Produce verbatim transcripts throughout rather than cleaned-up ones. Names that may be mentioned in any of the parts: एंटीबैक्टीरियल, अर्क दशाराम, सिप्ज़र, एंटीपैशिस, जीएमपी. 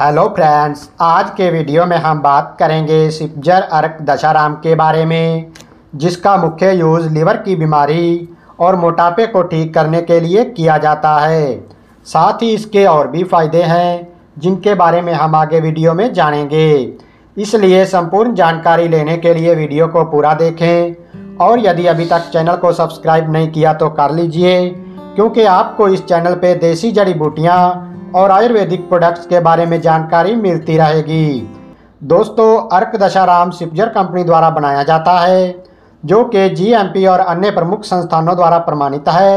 Hello friends, आज के video में हम बात करेंगे सिप्ज़र अर्क दशाराम के बारे में, जिसका मुख्य यूज़ लीवर की बीमारी और मोटापे को ठीक करने के लिए किया जाता है। साथ ही इसके और भी फ़ायदे हैं, जिनके बारे में हम आगे वीडियो में जानेंगे। इसलिए संपूर्ण जानकारी लेने के लिए वीडियो को पूरा देखें, और यदि अभी तक चैनल को सब्सक्राइब नहीं किया तो कर लीजिए, क्योंकि आपको इस चैनल पर देसी जड़ी बूटियाँ और आयुर्वेदिक प्रोडक्ट्स के बारे में जानकारी मिलती रहेगी। दोस्तों, अर्क दशाराम सिप्ज़र कंपनी द्वारा बनाया जाता है, जो कि जीएमपी और अन्य प्रमुख संस्थानों द्वारा प्रमाणित है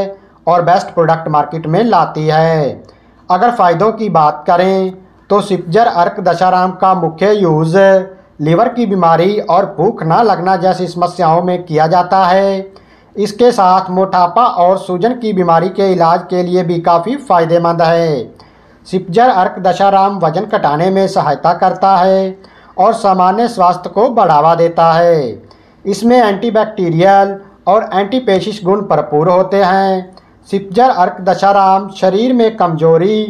और बेस्ट प्रोडक्ट मार्केट में लाती है। अगर फ़ायदों की बात करें तो सिप्ज़र अर्क दशाराम का मुख्य यूज़ लीवर की बीमारी और भूख ना लगना जैसी समस्याओं में किया जाता है। इसके साथ मोटापा और सूजन की बीमारी के इलाज के लिए भी काफ़ी फ़ायदेमंद है। सिप्ज़र अर्क दशाराम वजन घटाने में सहायता करता है और सामान्य स्वास्थ्य को बढ़ावा देता है। इसमें एंटीबैक्टीरियल और एंटीपैशिस गुण भरपूर होते हैं। सिप्ज़र अर्क दशाराम शरीर में कमजोरी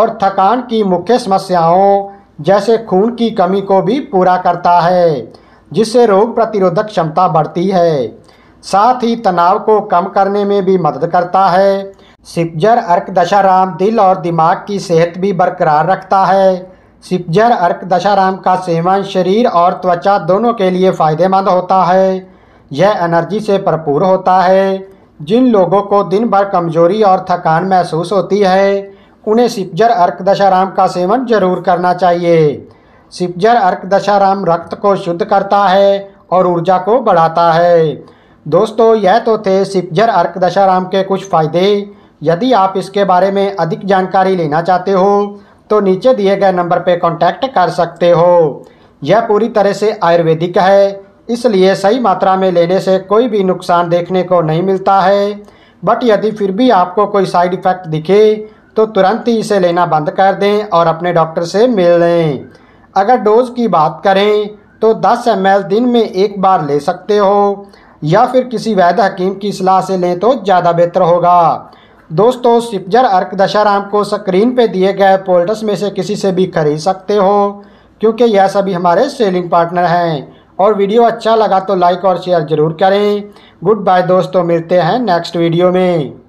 और थकान की मुख्य समस्याओं जैसे खून की कमी को भी पूरा करता है, जिससे रोग प्रतिरोधक क्षमता बढ़ती है। साथ ही तनाव को कम करने में भी मदद करता है। सिप्ज़र अर्क दशाराम दिल और दिमाग की सेहत भी बरकरार रखता है। सिप्ज़र अर्क दशाराम का सेवन शरीर और त्वचा दोनों के लिए फ़ायदेमंद होता है। यह एनर्जी से भरपूर होता है। जिन लोगों को दिन भर कमजोरी और थकान महसूस होती है, उन्हें सिप्ज़र अर्क दशाराम का सेवन जरूर करना चाहिए। सिप्ज़र अर्क दशाराम रक्त को शुद्ध करता है और ऊर्जा को बढ़ाता है। दोस्तों, यह तो थे सिप्ज़र अर्क दशाराम के कुछ फ़ायदे। यदि आप इसके बारे में अधिक जानकारी लेना चाहते हो तो नीचे दिए गए नंबर पर कॉन्टैक्ट कर सकते हो। यह पूरी तरह से आयुर्वेदिक है, इसलिए सही मात्रा में लेने से कोई भी नुकसान देखने को नहीं मिलता है। बट यदि फिर भी आपको कोई साइड इफ़ेक्ट दिखे तो तुरंत ही इसे लेना बंद कर दें और अपने डॉक्टर से मिल लें। अगर डोज़ की बात करें तो दस एम एल दिन में एक बार ले सकते हो, या फिर किसी वैध हकीम की सलाह से लें तो ज़्यादा बेहतर होगा। दोस्तों, सिप्ज़र अर्क दशाराम को स्क्रीन पे दिए गए पोर्टल्स में से किसी से भी खरीद सकते हो, क्योंकि यह सभी हमारे सेलिंग पार्टनर हैं। और वीडियो अच्छा लगा तो लाइक और शेयर ज़रूर करें। गुड बाय दोस्तों, मिलते हैं नेक्स्ट वीडियो में।